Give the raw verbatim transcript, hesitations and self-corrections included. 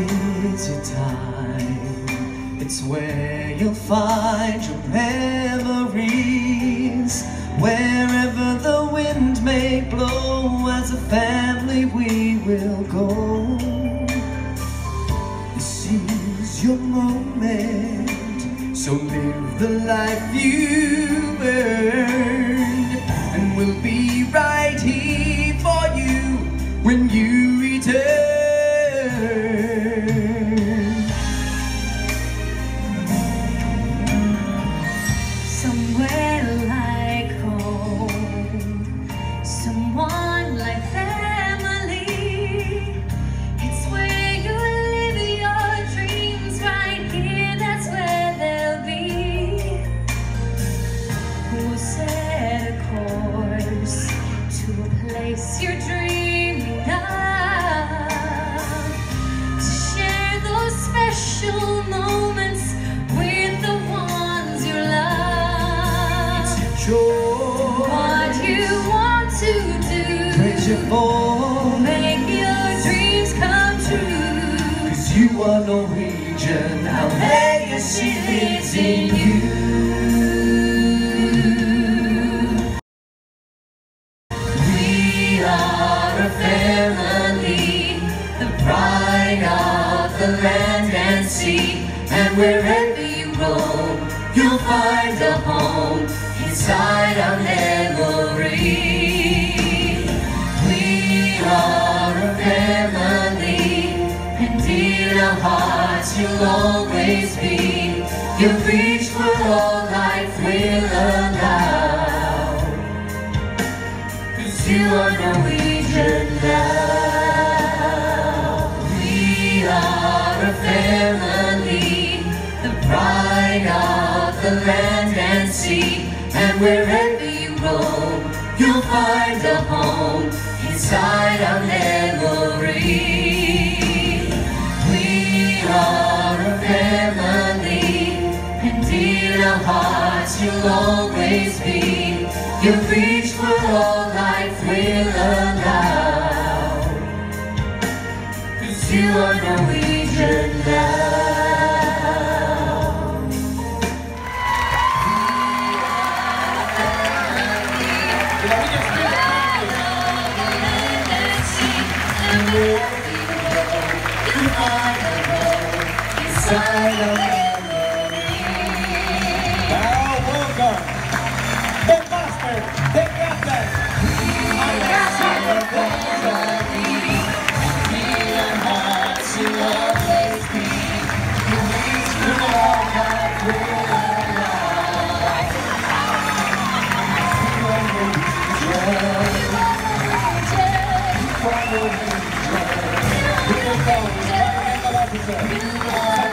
is your time. It's where you'll find your memories. Wherever the wind may blow, as a family we will go. This is your moment, so live the life you earned. And we'll be right here for you when you return. Your dreaming of, to share those special moments with the ones you love. It's your choice. What you want to do, praise your ball. Make your dreams come true, 'cause you are Norwegian. Our legacy lives in you. Family, the pride of the land and sea, and wherever you roam, you'll find a home inside our memory. We are a family, and in our hearts you'll always be. You'll reach for all life will allow, 'cause you are Norwegian. Now we are a family, the pride of the land and sea, and wherever you roam, you'll find a home inside our memory. We are a family, and in our hearts you'll always be. You'll reach for all life will allow, 'cause you are Norwegian now. You are the road inside of memory. Now welcome. They got that. I got that. I got that. I got